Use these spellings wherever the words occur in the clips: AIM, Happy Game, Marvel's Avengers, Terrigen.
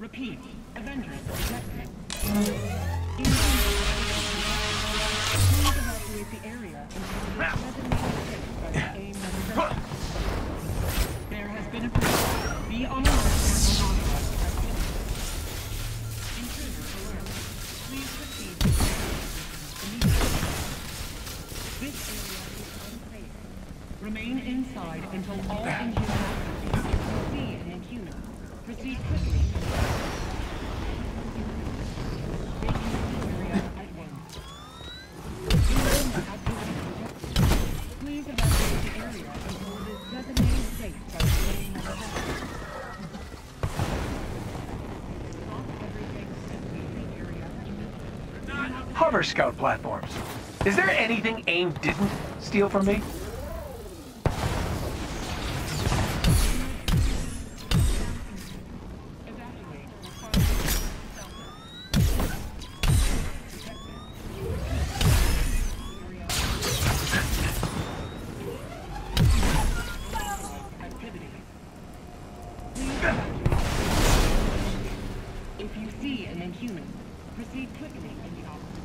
Repeat. Avengers detected. Please evacuate the area until the designated by the AIM method. There has been a breach. Be on alert for non-authorized activity. Intruder alert. Please proceed to the This area is unsafe. Remain inside until all inhuman activities are completed. Proceed quickly. Hover scout platforms. Is there anything AIM didn't steal from me? If you see an inhuman, proceed quickly in the opposite.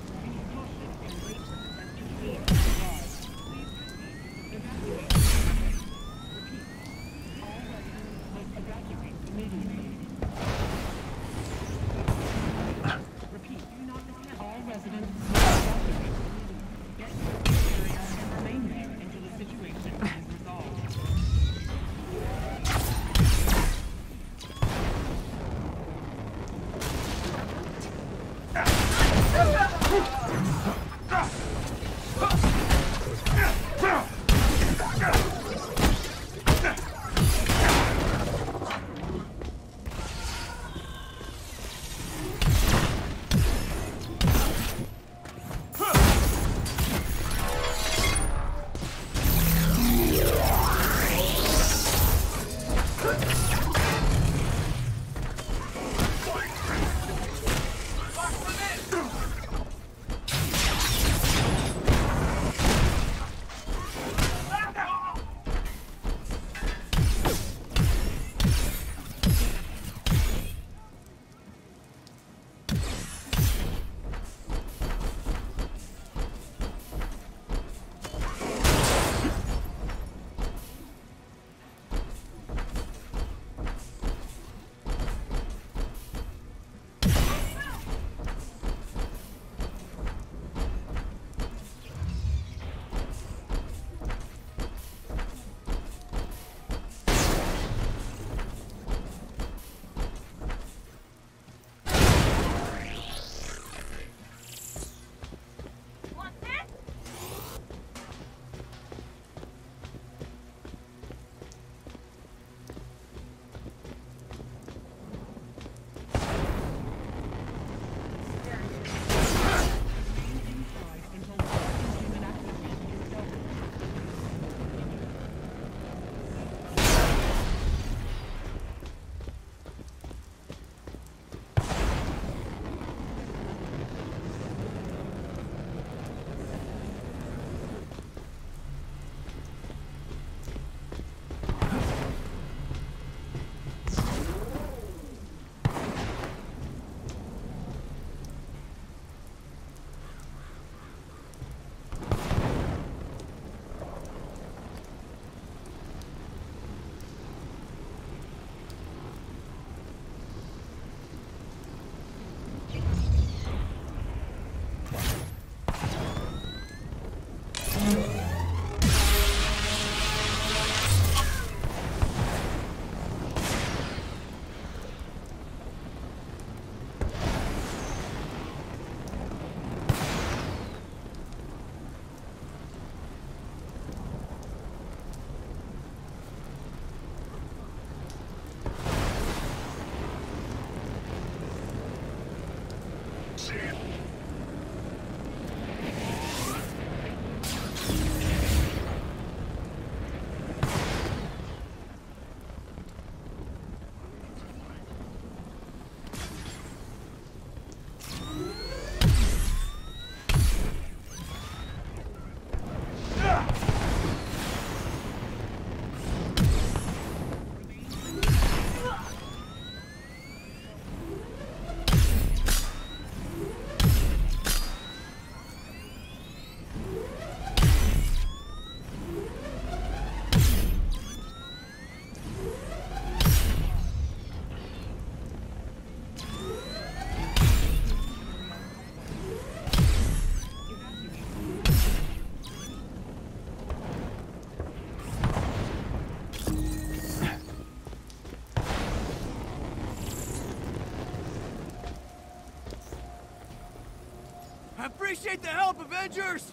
I appreciate the help, Avengers!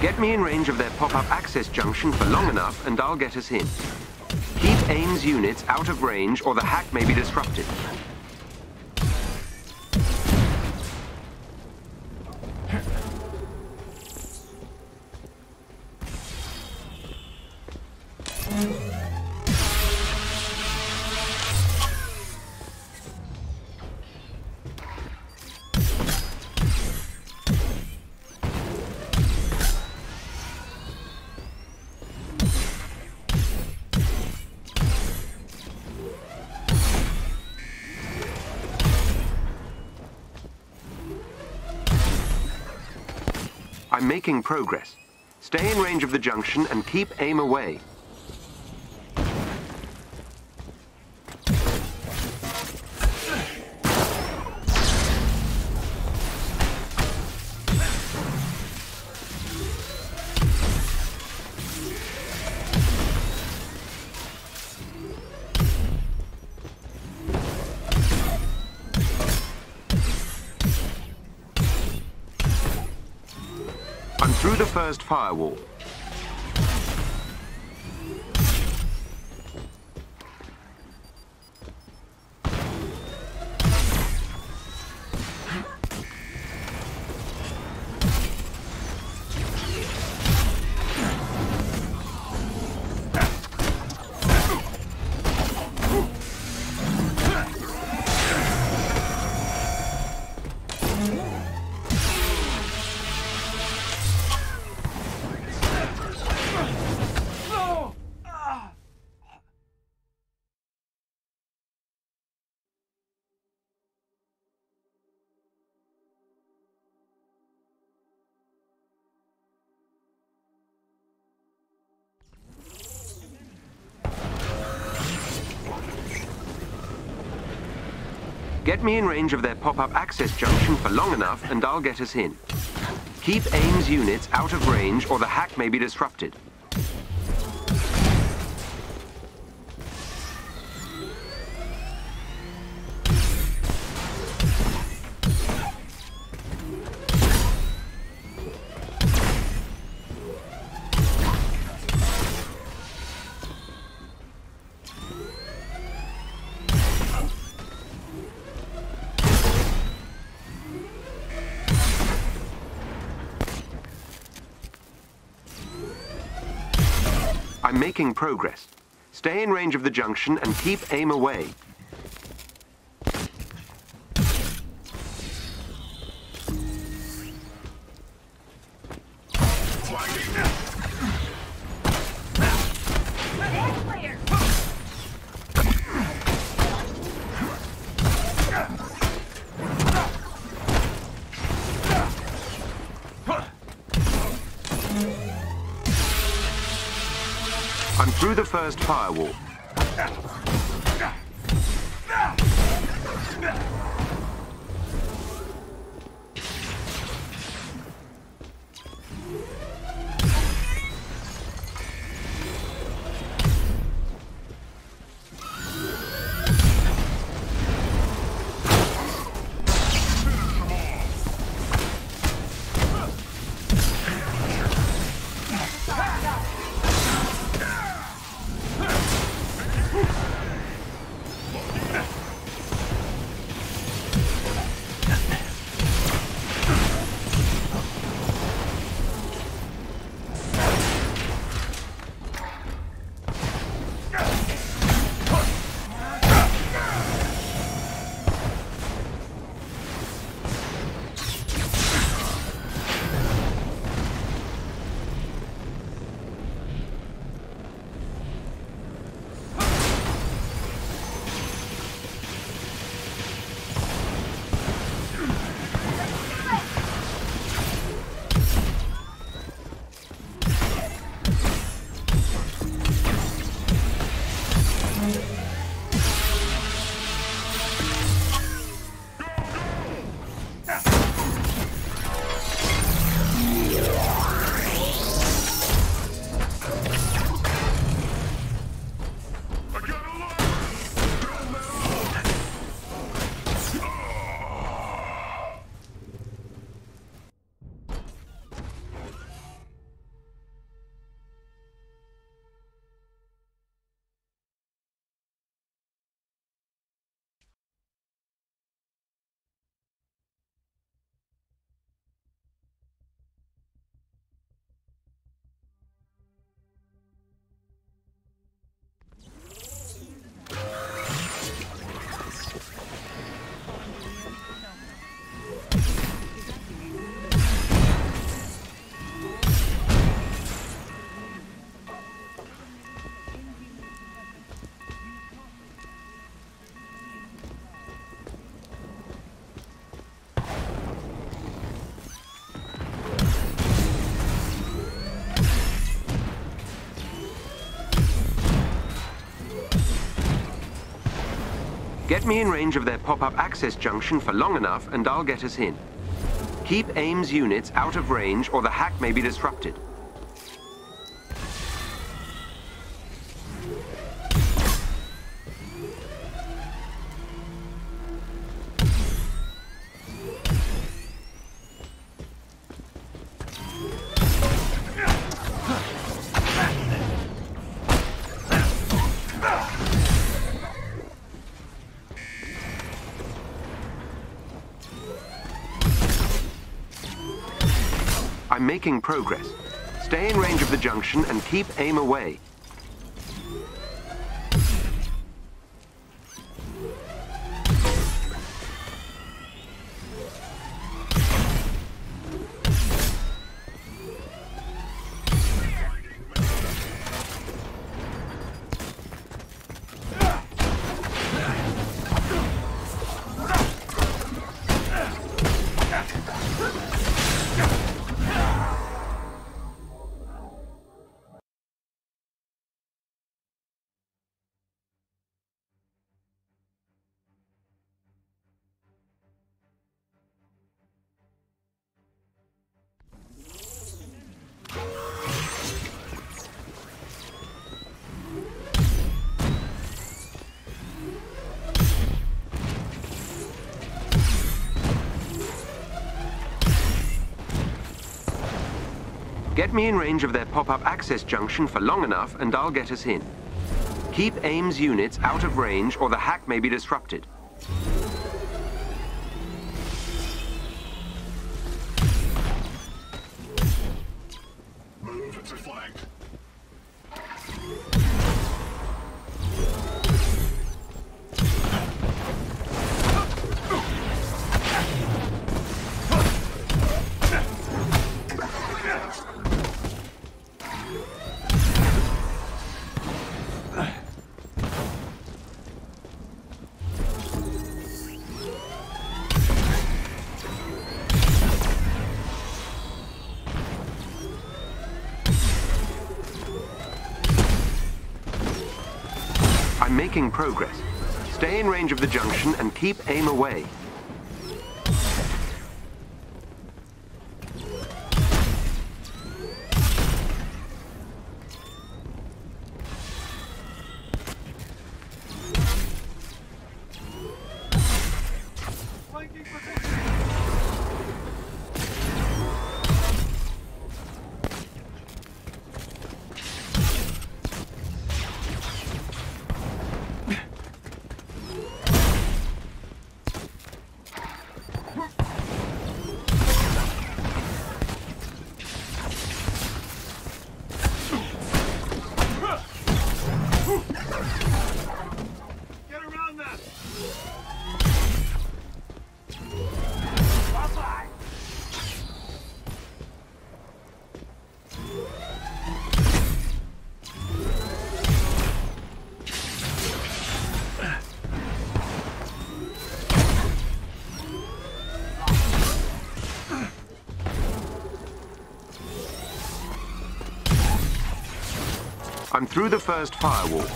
Get me in range of their pop-up access junction for long enough and I'll get us in. Keep AIM's units out of range or the hack may be disrupted. I'm making progress. Stay in range of the junction and keep AIM away. Through the first firewall. Get me in range of their pop-up access junction for long enough and I'll get us in. Keep AIM's units out of range or the hack may be disrupted. I'm making progress. Stay in range of the junction and keep aim away. I'm through the first firewall. Get me in range of their pop-up access junction for long enough and I'll get us in. Keep AIM's units out of range or the hack may be disrupted. I'm making progress. Stay in range of the junction and keep aim away. Get me in range of their pop-up access junction for long enough and I'll get us in. Keep AIM's units out of range or the hack may be disrupted. Move to flank. making progress. Stay in range of the junction and keep AIM away. I'm through the first firewall.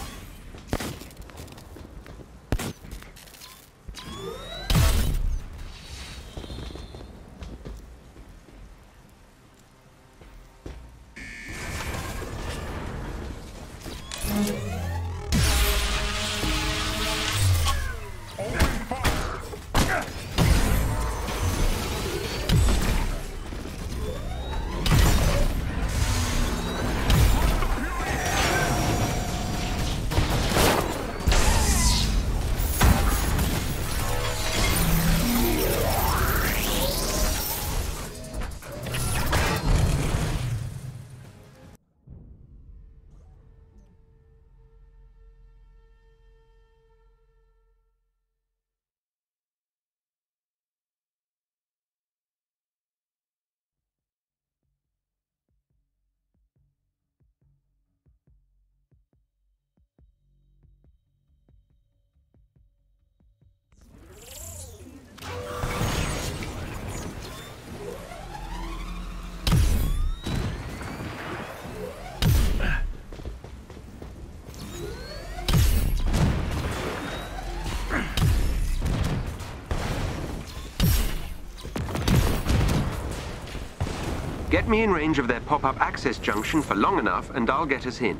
Get me in range of their pop-up access junction for long enough and I'll get us in.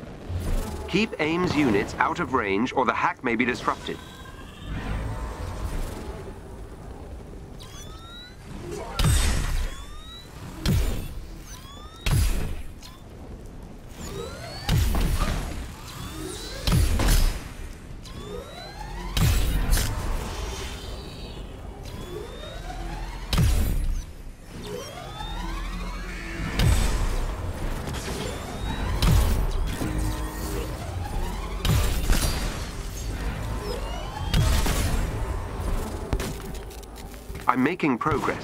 Keep AIM's units out of range or the hack may be disrupted. I'm making progress.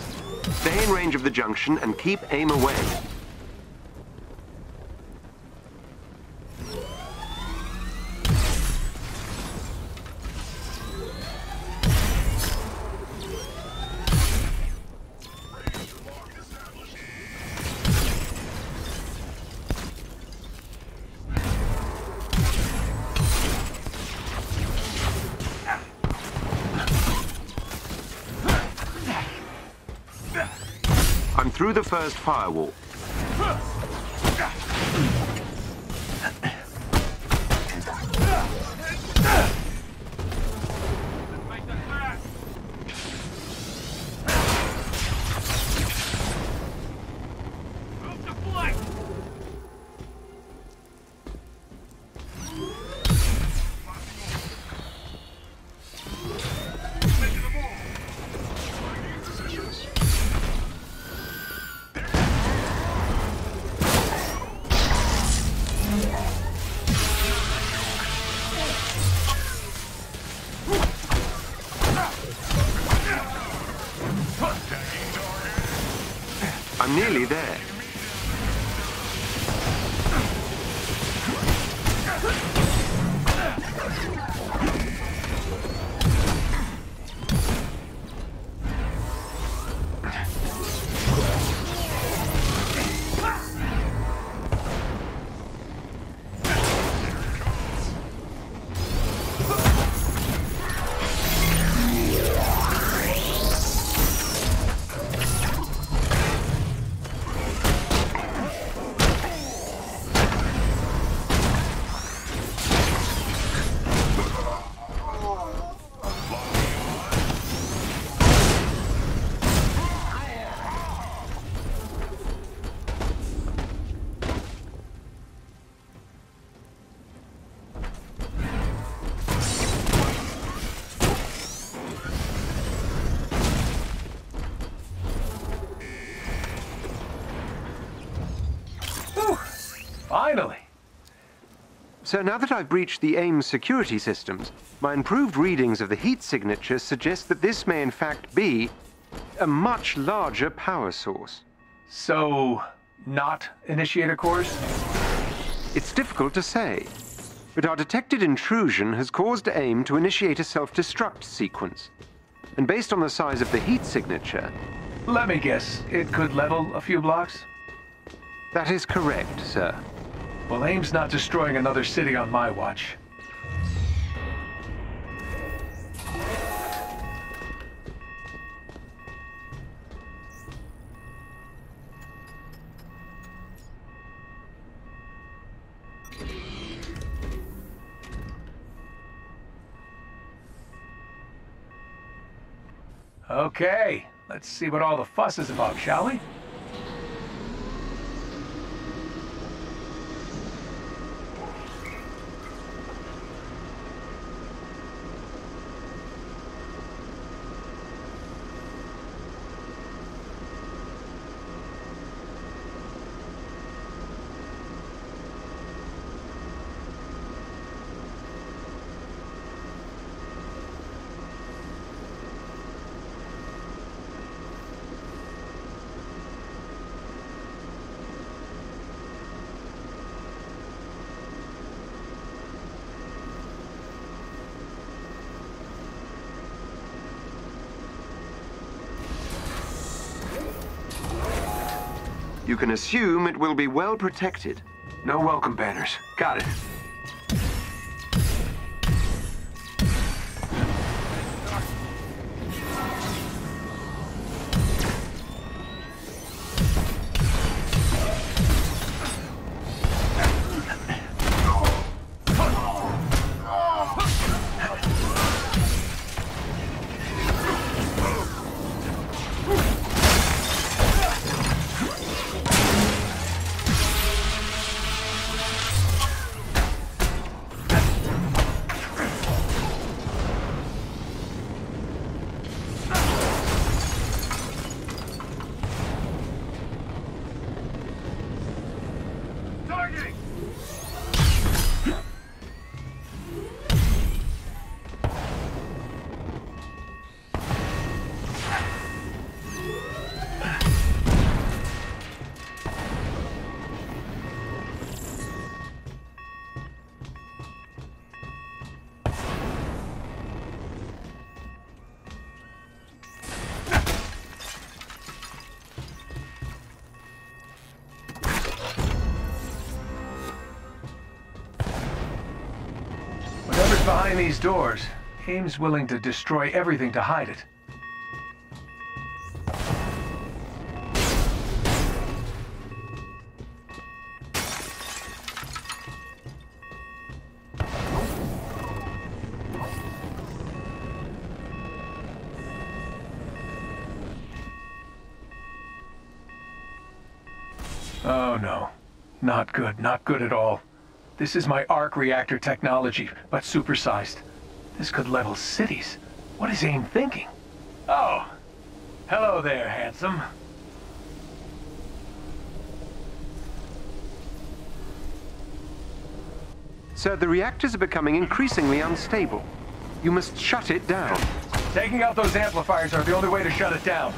Stay in range of the junction and keep AIM away. I'm through the first firewall. Finally! So now that I've breached the AIM security systems, my improved readings of the heat signature suggest that this may in fact be a much larger power source. So, not initiator cores? It's difficult to say, but our detected intrusion has caused AIM to initiate a self-destruct sequence. And based on the size of the heat signature... Let me guess, it could level a few blocks? That is correct, sir. Well, AIM's not destroying another city on my watch. Okay, let's see what all the fuss is about, shall we? You can assume it will be well protected. No welcome banners. Got it. Behind these doors, AIM's willing to destroy everything to hide it. Oh no, not good, not good at all. This is my arc reactor technology, but supersized. This could level cities. What is AIM thinking? Oh, hello there, handsome. Sir, the reactors are becoming increasingly unstable. You must shut it down. Taking out those amplifiers are the only way to shut it down.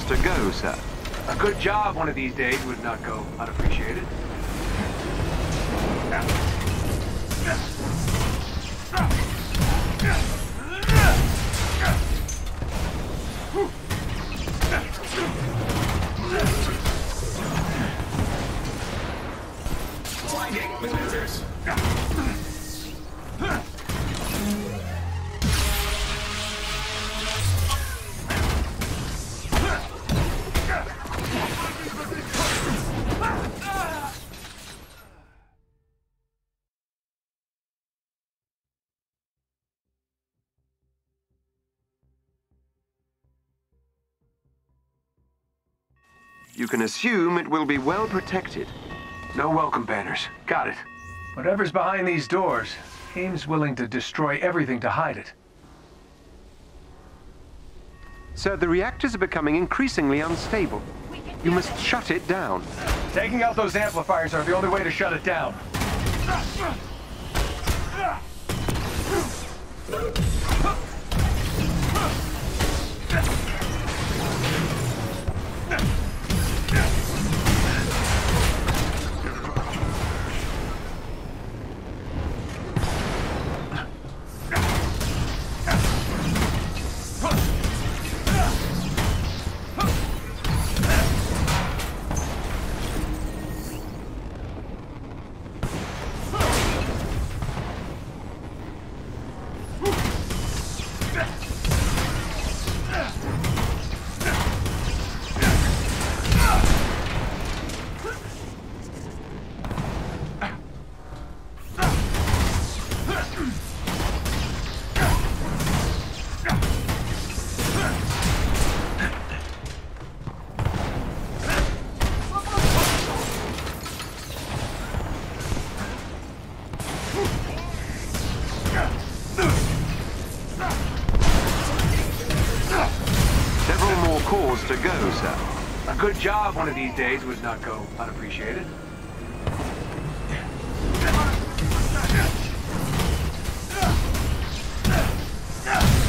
hours to go, sir. A good job one of these days would not go unappreciated. Blinding maneuvers. You can assume it will be well protected. No welcome banners. Got it. Whatever's behind these doors, AIM's willing to destroy everything to hide it. Sir, the reactors are becoming increasingly unstable. You must shut it down. Taking out those amplifiers are the only way to shut it down. To go, sir. A good job one of these days would not go unappreciated.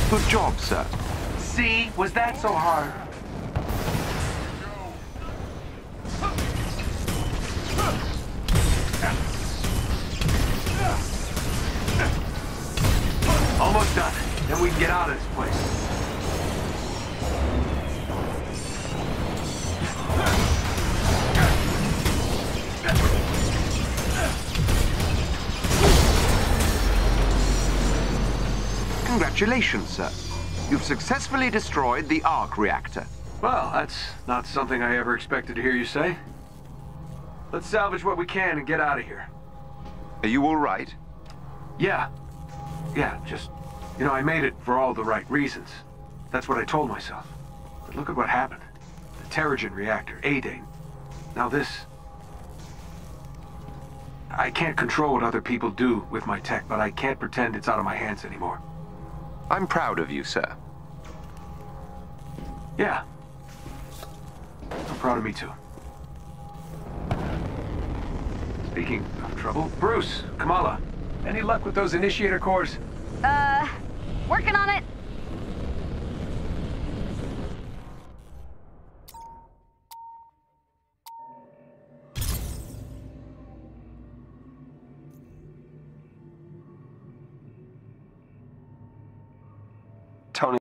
Good job, sir. See, was that so hard? Almost done. Then we can get out of this place. Congratulations, sir. You've successfully destroyed the ARC reactor. Well, that's not something I ever expected to hear you say. Let's salvage what we can and get out of here. Are you all right? Yeah. Yeah, just, you know, I made it for all the right reasons. That's what I told myself. But look at what happened. The Terrigen reactor, AIM. Now this... I can't control what other people do with my tech, but I can't pretend it's out of my hands anymore. I'm proud of you, sir. Yeah. I'm proud of me, too. Speaking of trouble, Bruce, Kamala, any luck with those initiator cores? Working on